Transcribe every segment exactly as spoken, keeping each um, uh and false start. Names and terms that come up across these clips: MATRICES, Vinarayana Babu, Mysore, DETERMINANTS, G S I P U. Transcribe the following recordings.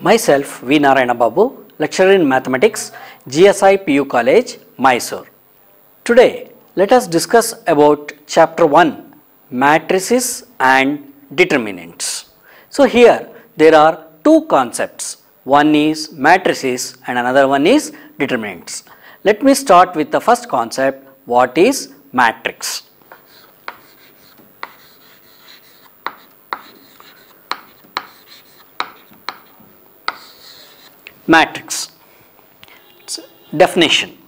Myself Vinarayana Babu, lecturer in mathematics, G S I P U College, Mysore. Today, let us discuss about chapter one, matrices and determinants. So here there are two concepts, one is matrices and another one is determinants. Let me start with the first concept, what is matrix? Matrix. It's definition.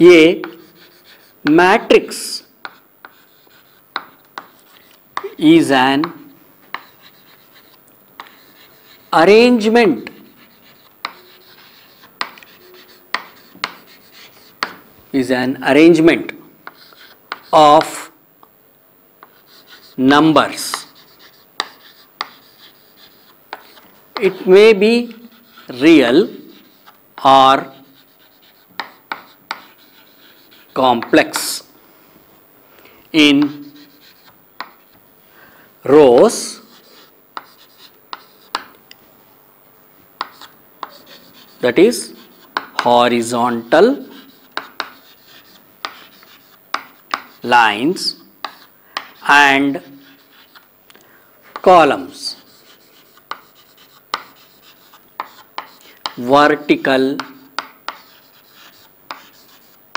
A matrix is an arrangement is an arrangement of numbers. It may be real or complex in rows, that is horizontal lines, and columns, vertical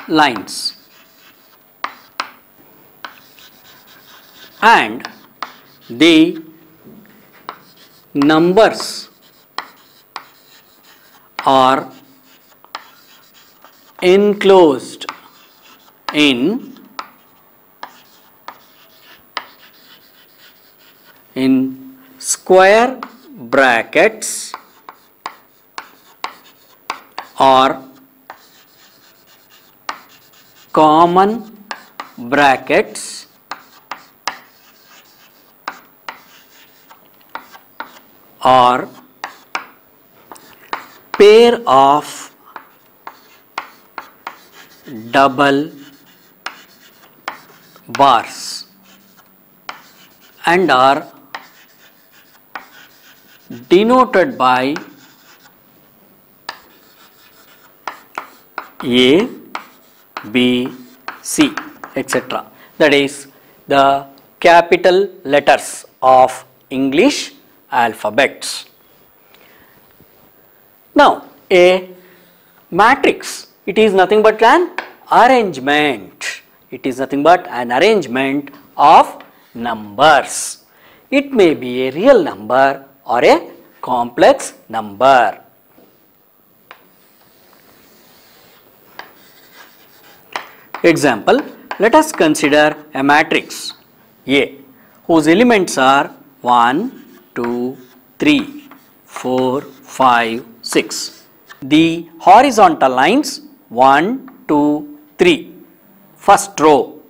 lines, and the numbers are enclosed in in square brackets or common brackets or pair of double bars and are denoted by A, B, C, et cetera. That is the capital letters of English alphabets. Now, a matrix, it is nothing but an arrangement. It is nothing but an arrangement of numbers. It may be a real number or a complex number. Example, let us consider a matrix A whose elements are one, two, three, four, five, six. The horizontal lines one, two, three, first row,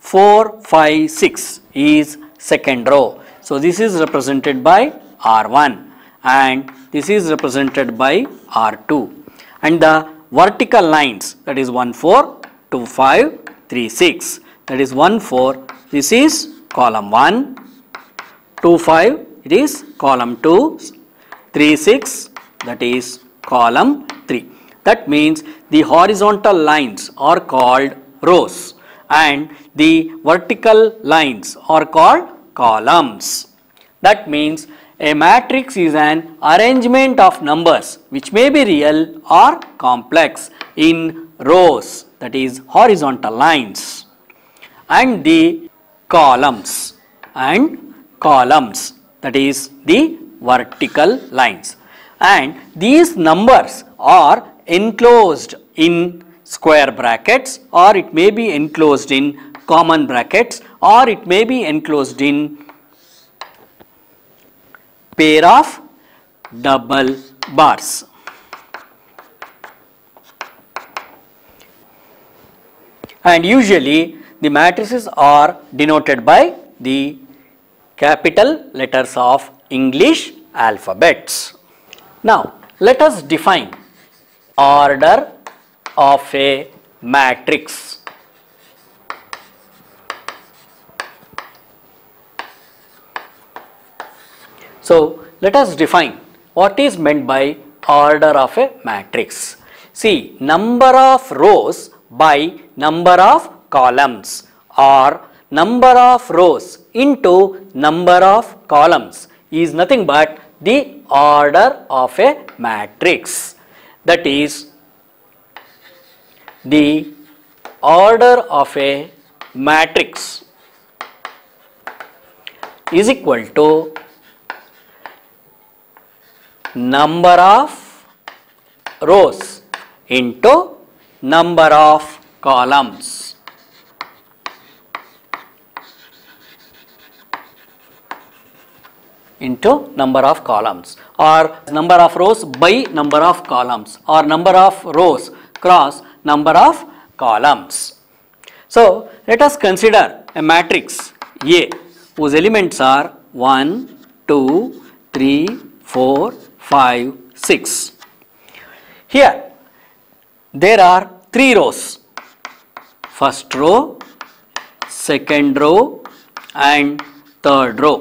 four, five, six is second row. So this is represented by R one and this is represented by R two, and the vertical lines, that is one, four, two, five, three, six, that is one, four, this is column one, two, five, it is column two, three, six, that is column three. That means the horizontal lines are called rows and the vertical lines are called columns. That means a matrix is an arrangement of numbers which may be real or complex in rows, that is horizontal lines, and the columns and columns, that is the vertical lines, and these numbers are enclosed in square brackets or it may be enclosed in common brackets or it may be enclosed in pair of double bars. And usually the matrices are denoted by the capital letters of English alphabets. Now let us define order of a matrix. So let us define what is meant by order of a matrix. See, number of rows by number of columns or number of rows into number of columns is nothing but the order of a matrix. That is, the order of a matrix is equal to number of rows into number of columns. into number of columns or number of rows by number of columns or number of rows cross number of columns. So, let us consider a matrix A whose elements are one, two, three, four, five, six. Here there are three rows, first row, second row and third row.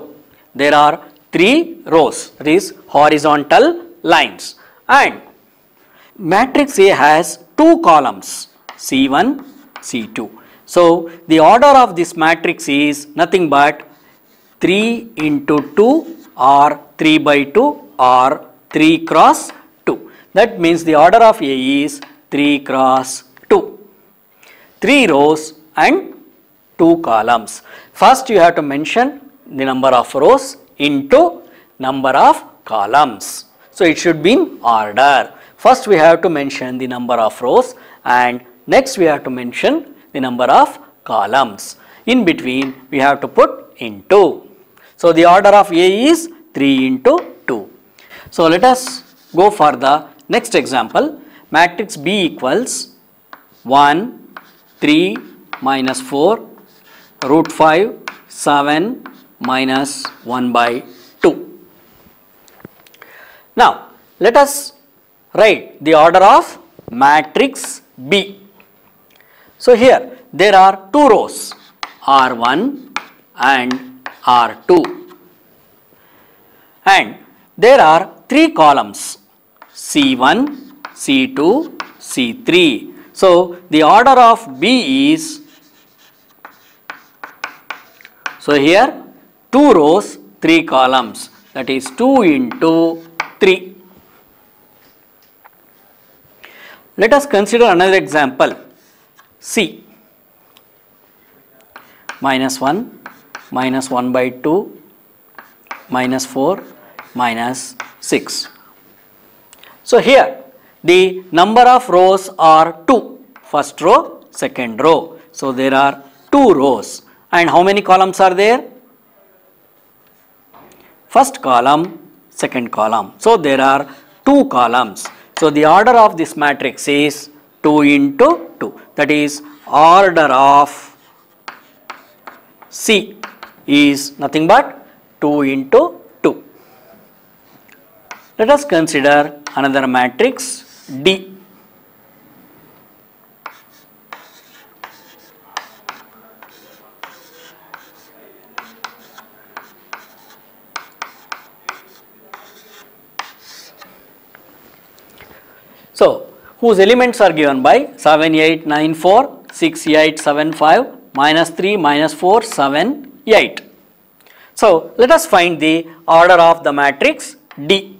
There are three rows, that is horizontal lines, and matrix A has two columns C one, C two. So, the order of this matrix is nothing but three into two or three by two or three cross two. That means the order of A is three cross two, three rows and two columns. First you have to mention the number of rows into number of columns. So, it should be in order. First we have to mention the number of rows and next we have to mention the number of columns. In between we have to put into. So, the order of A is three into two. So, let us go for the next example. Matrix B equals one, three, minus four, root five, seven, minus one by two. Now, let us write the order of matrix B. So, here there are two rows R one and R two and there are three columns C one, C two, C three. So, the order of B is, so here two rows, three columns, that is two into three. Let us consider another example C, minus one, minus one by two, minus four, minus six. So, here the number of rows are two, first row, second row. So, there are two rows and how many columns are there? First column, second column. So, there are two columns. So, the order of this matrix is two into two. That is, order of C is nothing but two into two. Let us consider another matrix D. So, whose elements are given by seven, eight, nine, four, six, eight, seven, five, minus three, minus four, seven, eight. So, let us find the order of the matrix D.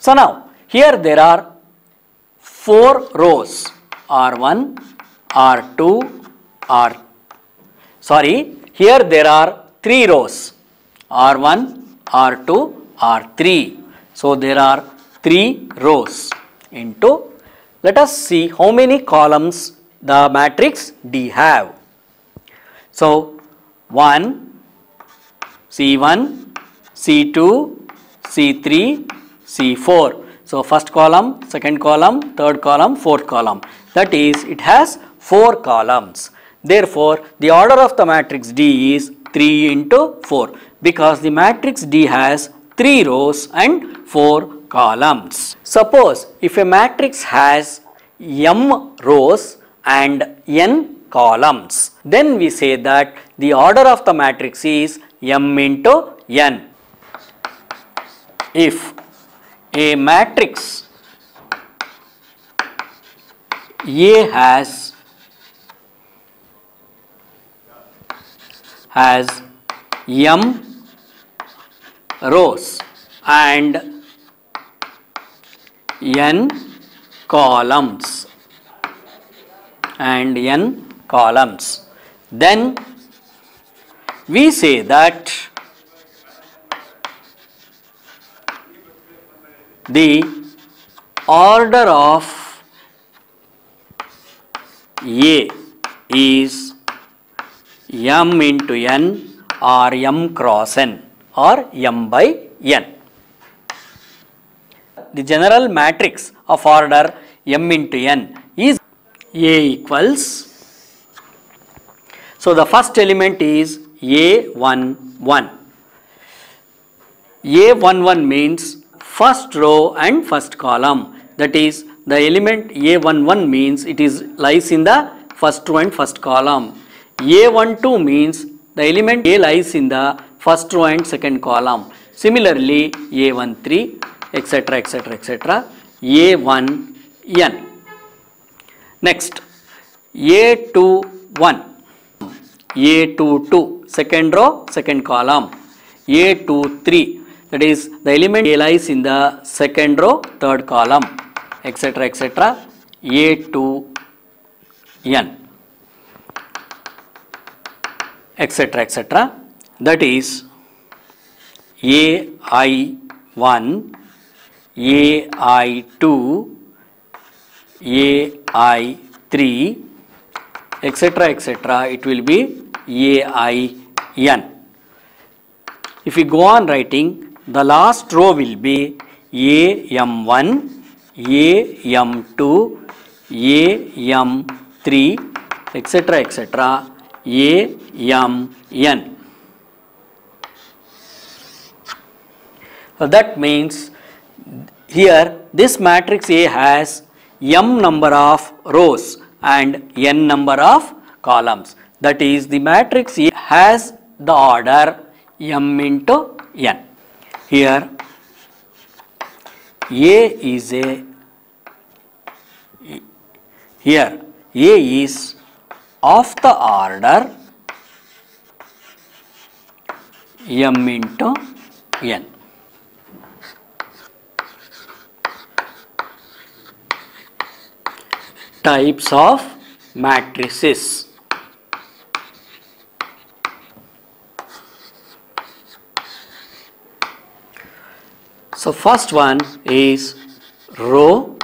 So, now here there are four rows R one, R two, R sorry here there are three rows R one, R two, R three. So, there are three rows into. Let us see how many columns the matrix D have. So, one, C one, C two, C three, C four. So, first column, second column, third column, fourth column. That is, it has four columns. Therefore, the order of the matrix D is three into four because the matrix D has three rows and four columns. Suppose if a matrix has m rows and n columns, then we say that the order of the matrix is m into n. If a matrix A has has m rows and n columns and n columns, then we say that the order of A is m into n or m cross n or m by n. The general matrix of order m into n is A equals, so the first element is A one one. A one one means first row and first column, that is the element A one one means it is lies in the first row and first column. A one two means the element A lies in the first row and second column. Similarly, A one three, etc, etc, et cetera. A one n. Next, A two one. A two two, second row, second column. A two three, that is the element A lies in the second row, third column, etc, et cetera. A two n, etc, et cetera. That is A I one, A I two, A I three, etc, et cetera. It will be A I n. If we go on writing, the last row will be A M one, A M two, A M three, etc, et cetera. A M n. So that means here this matrix A has m number of rows and n number of columns. That is, the matrix A has the order m into n. Here A is a here A is of the order m into n. Types of matrices. So first one is row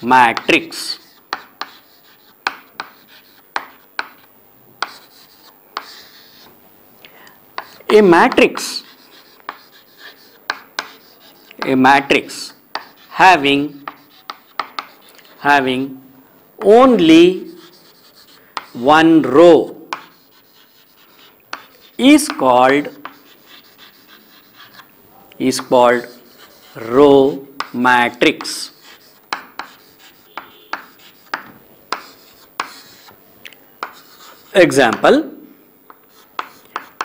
matrix. A matrix, a matrix having having only one row is called is called row matrix. Example,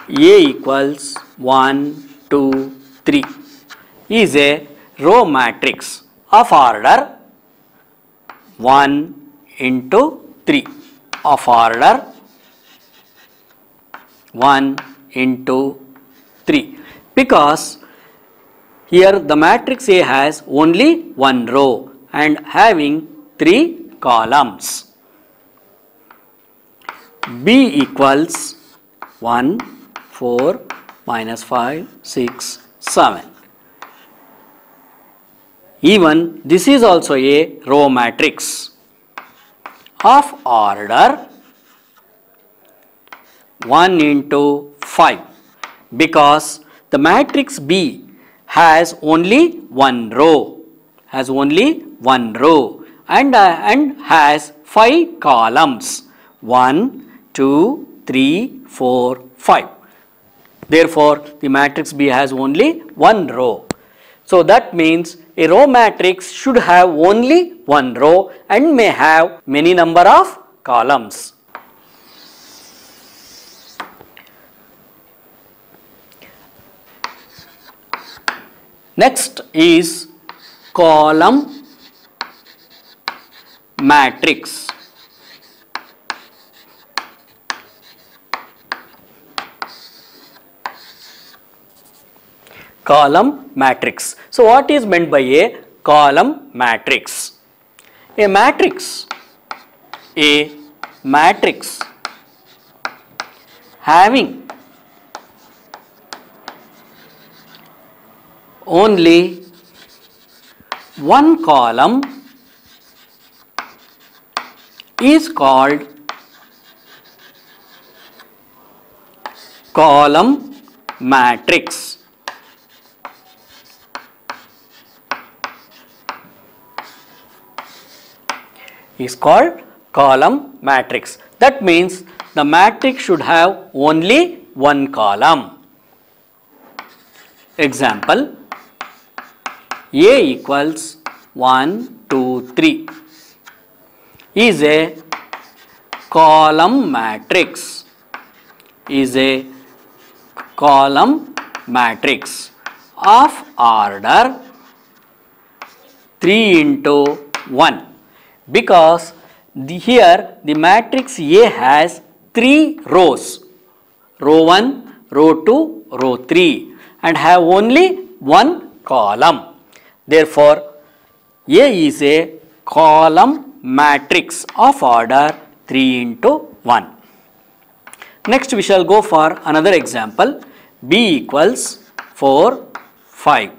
A equals one two three is a row matrix of order one into three, of order one into three, because here the matrix A has only one row and having three columns. B equals one four minus five six seven. Even this is also a row matrix of order one into five, because the matrix B has only one row, has only one row and, uh, and has five columns, one, two, three, four, five. Therefore, the matrix B has only one row. So that means a row matrix should have only one row and may have many number of columns. Next is column matrix. Column matrix. So what is meant by a column matrix? A matrix, a matrix having only one column is called column matrix. Is called column matrix. That means the matrix should have only one column. Example, A equals one, two, three is a column matrix, is a column matrix of order three into one. Because the, here the matrix A has three rows, row one, row two, row three, and have only one column. Therefore, A is a column matrix of order three into one. Next we shall go for another example. B equals four, five.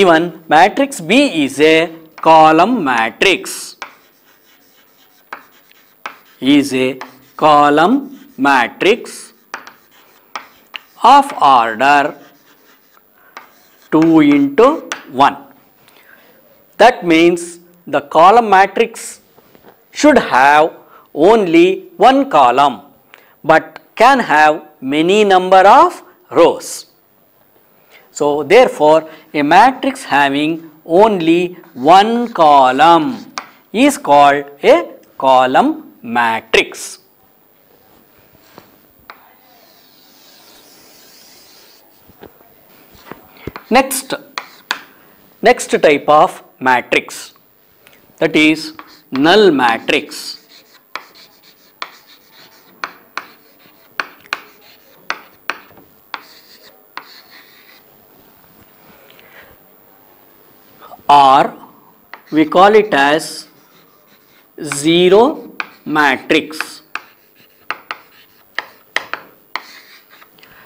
Even matrix B is a column matrix, is a column matrix of order two into one. That means the column matrix should have only one column but can have many number of rows. So therefore a matrix having only one column is called a column matrix. Next, next type of matrix, that is null matrix. Or we call it as zero matrix.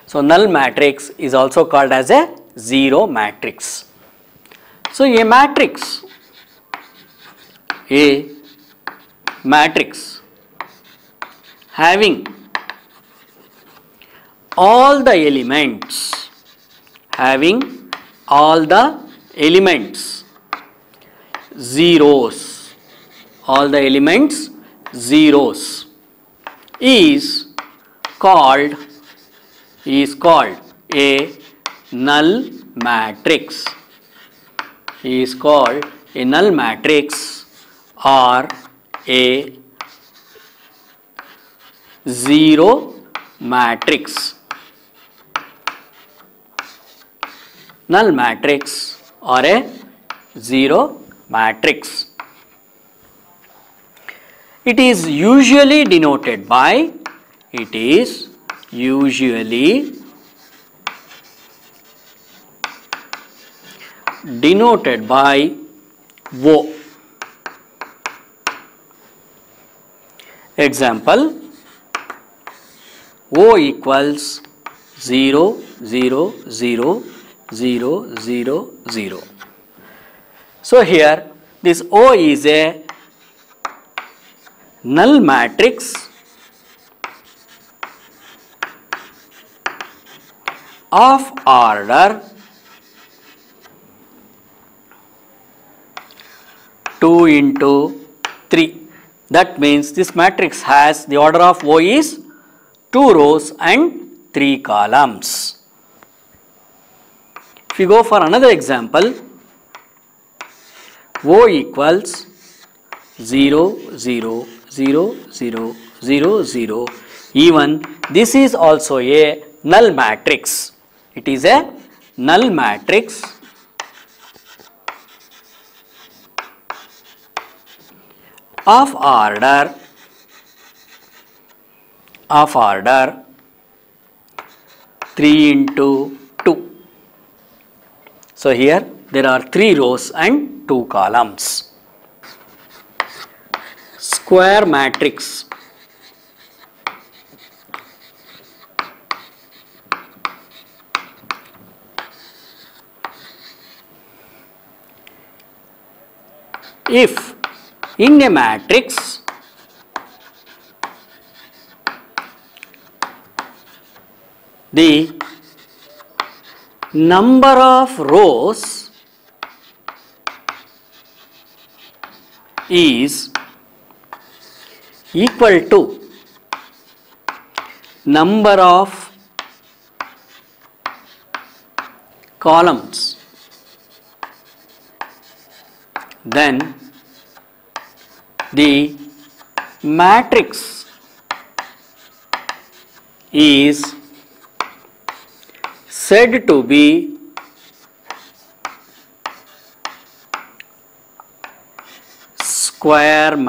So null matrix is also called as a zero matrix. So a matrix, a matrix having all the elements, having all the elements zeros, all the elements zeros, is called is called a null matrix, is called a null matrix or a zero matrix. Null matrix or a zero matrix. It is usually denoted by, it is usually denoted by O. Example, O equals zero, zero, zero, zero, zero, zero. So here this O is a null matrix of order two into three. That means this matrix has the order of O is two rows and three columns. If we go for another example, O equals zero, zero, zero, zero, zero, zero. Even this is also a null matrix. It is a null matrix of order of order three into two. So here there are three rows and two columns. Square matrix if in a matrix the number of rows is equal to number of columns, then the matrix is said to be square matrix.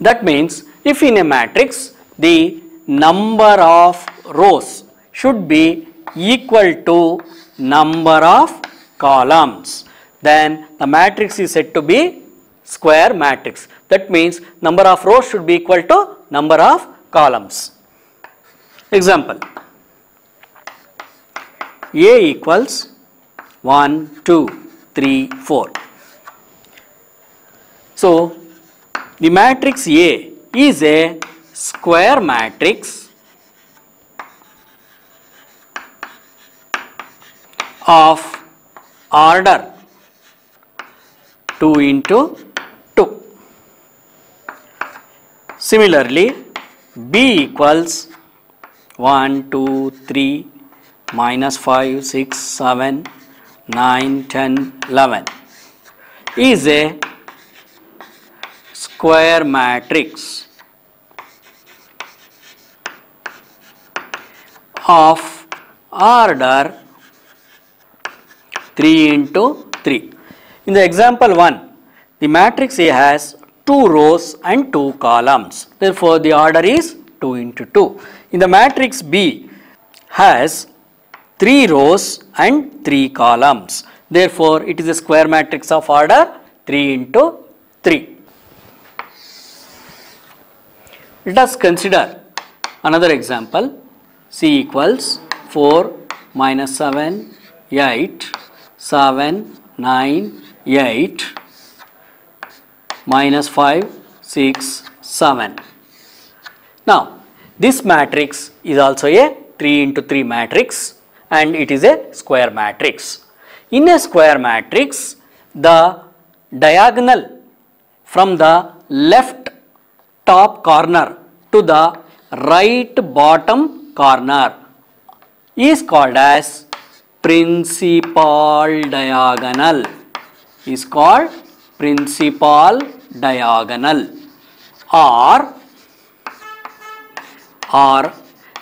That means if in a matrix the number of rows should be equal to number of columns, then the matrix is said to be square matrix. That means number of rows should be equal to number of columns. Example, A equals one, two, three, four. So the matrix A is a square matrix of order two into two. Similarly, B equals one, two, three, minus five, six, seven, nine, ten, eleven is a square matrix of order three into three. In the example one, the matrix A has two rows and two columns. Therefore, the order is two into two. In the matrix B has three rows and three columns. Therefore, it is a square matrix of order three into three. Let us consider another example. C equals four, minus seven, eight, seven, nine, eight, minus five, six, seven. Now, this matrix is also a three into three matrix and it is a square matrix. In a square matrix, the diagonal from the left top corner to the right bottom corner is called as principal diagonal, is called principal diagonal or, or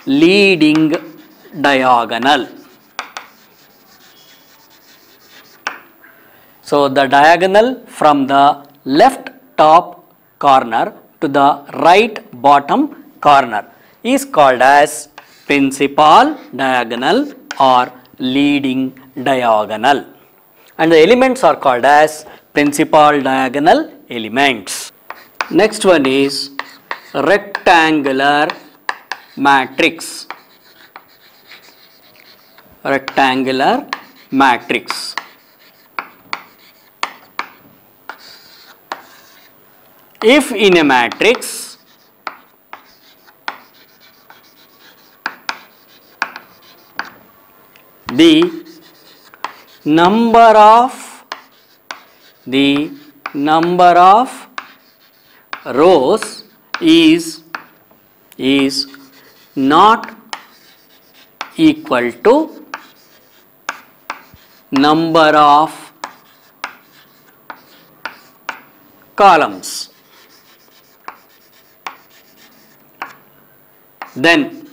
leading diagonal. So the diagonal from the left top corner to the right bottom corner is called as principal diagonal or leading diagonal, and the elements are called as principal diagonal elements. Next one is rectangular matrix. Rectangular matrix. If in a matrix the number of the number of rows is is not equal to number of columns, Then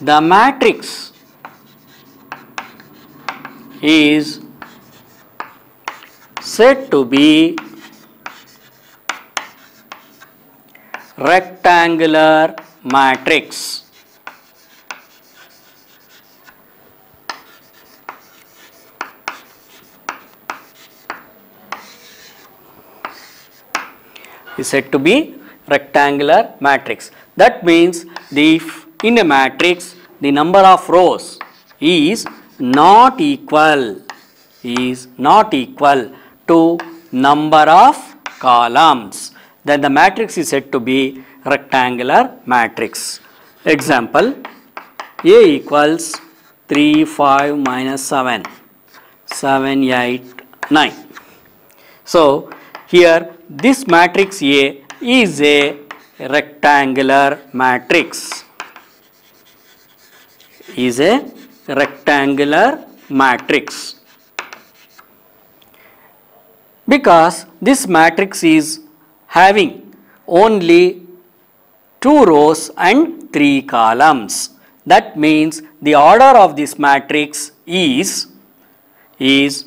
the matrix is said to be rectangular matrix. Is said to be rectangular matrix. That means the in a matrix the number of rows is not equal is not equal to number of columns. Then the matrix is said to be rectangular matrix. Example: A equals three, five, minus seven, seven, eight, nine. So here this matrix A is a rectangular matrix, is a rectangular matrix because this matrix is having only two rows and three columns. That means the order of this matrix is, is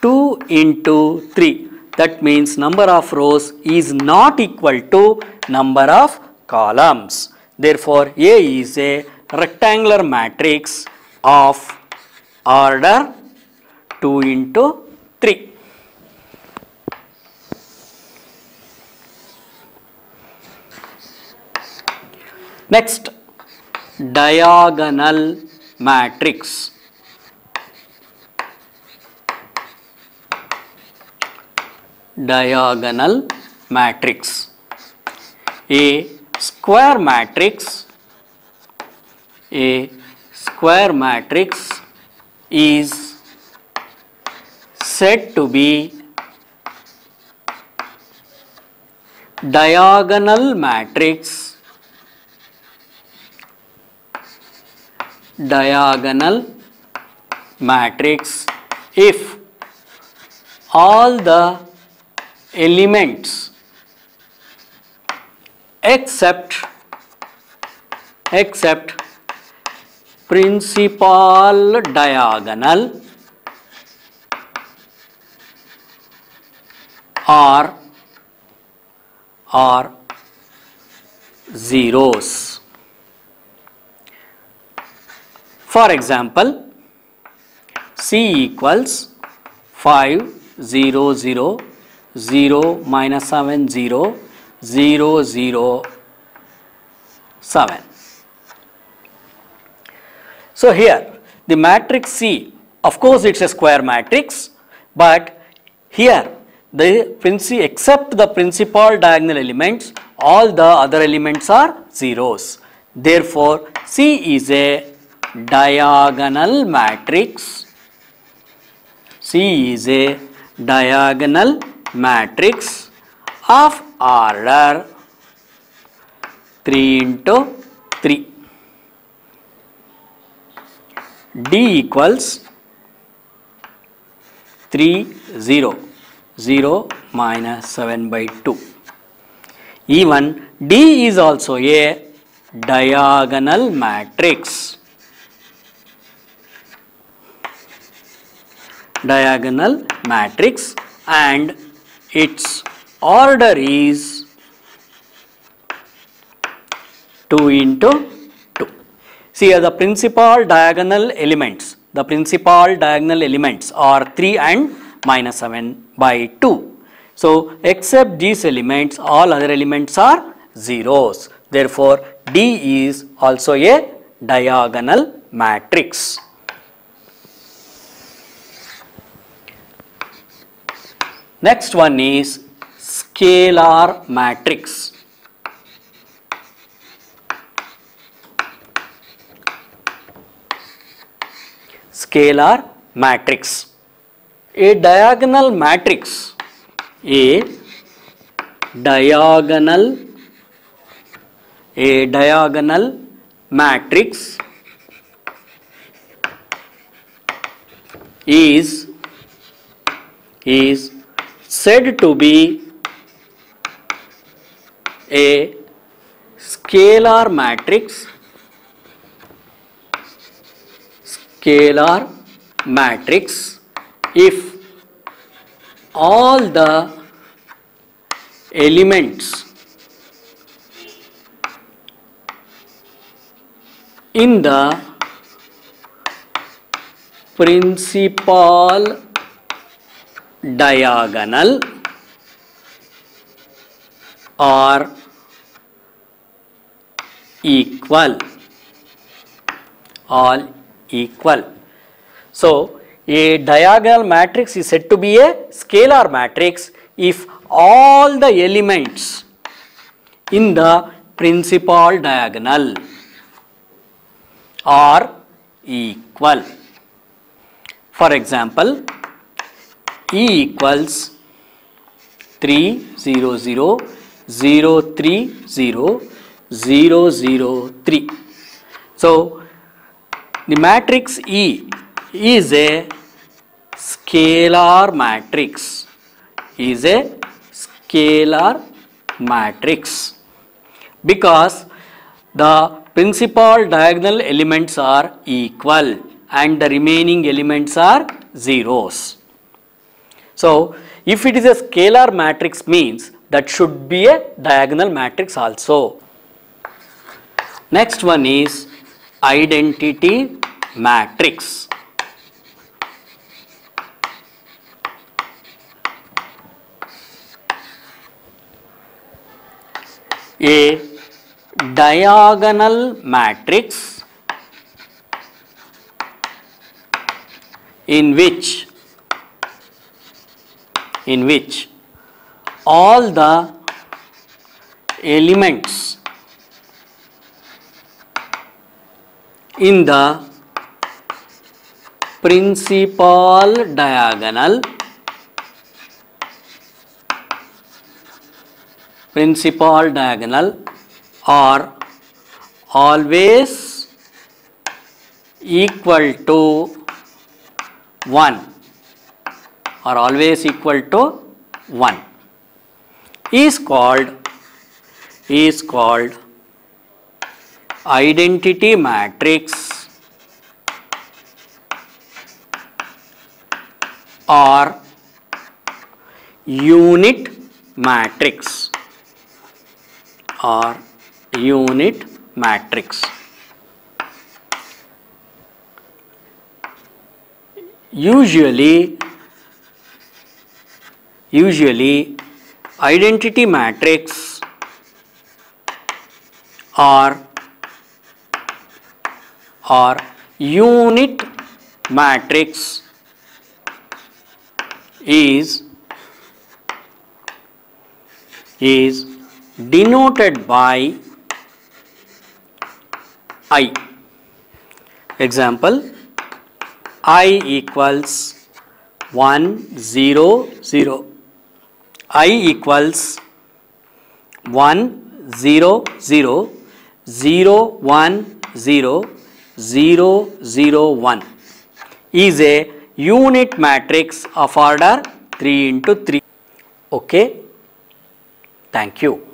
two into three. That means number of rows is not equal to number of columns. Therefore, A is a rectangular matrix of order two into three. Next, diagonal matrix. Diagonal matrix. A square matrix, a square matrix is said to be diagonal matrix, diagonal matrix if all the elements except except principal diagonal are are zeros. For example, C equals five, zero, zero, zero, minus seven, zero, zero, zero, seven. So here the matrix C, of course it's a square matrix, but here the principal, except the principal diagonal elements, all the other elements are zeros. Therefore, C is a diagonal matrix. C is a diagonal matrix of order three into three. D equals three, zero, zero, minus seven by two. Even D is also a diagonal matrix. Diagonal matrix and its order is two into two. See here the principal diagonal elements, the principal diagonal elements are three and minus seven by two. So except these elements, all other elements are zeros. Therefore, D is also a diagonal matrix. Next one is scalar matrix. Scalar matrix. A diagonal matrix. A diagonal, a diagonal matrix is, is said to be a scalar matrix, scalar matrix if all the elements in the principal diagonal are equal, all equal. So a diagonal matrix is said to be a scalar matrix if all the elements in the principal diagonal are equal. For example, E equals three zero zero zero three zero zero three. So the matrix E is a scalar matrix, is a scalar matrix because the principal diagonal elements are equal and the remaining elements are zeros. So if it is a scalar matrix means that should be a diagonal matrix also. Next one is identity matrix. A diagonal matrix in which in which all the elements in the principal diagonal principal diagonal are always equal to one, or always equal to one, is called is called identity matrix or unit matrix or unit matrix. Usually, usually identity matrix or or unit matrix is is denoted by I. Example, I equals one zero zero. I equals one zero zero zero one zero zero zero one is a unit matrix of order three into three. Okay, thank you.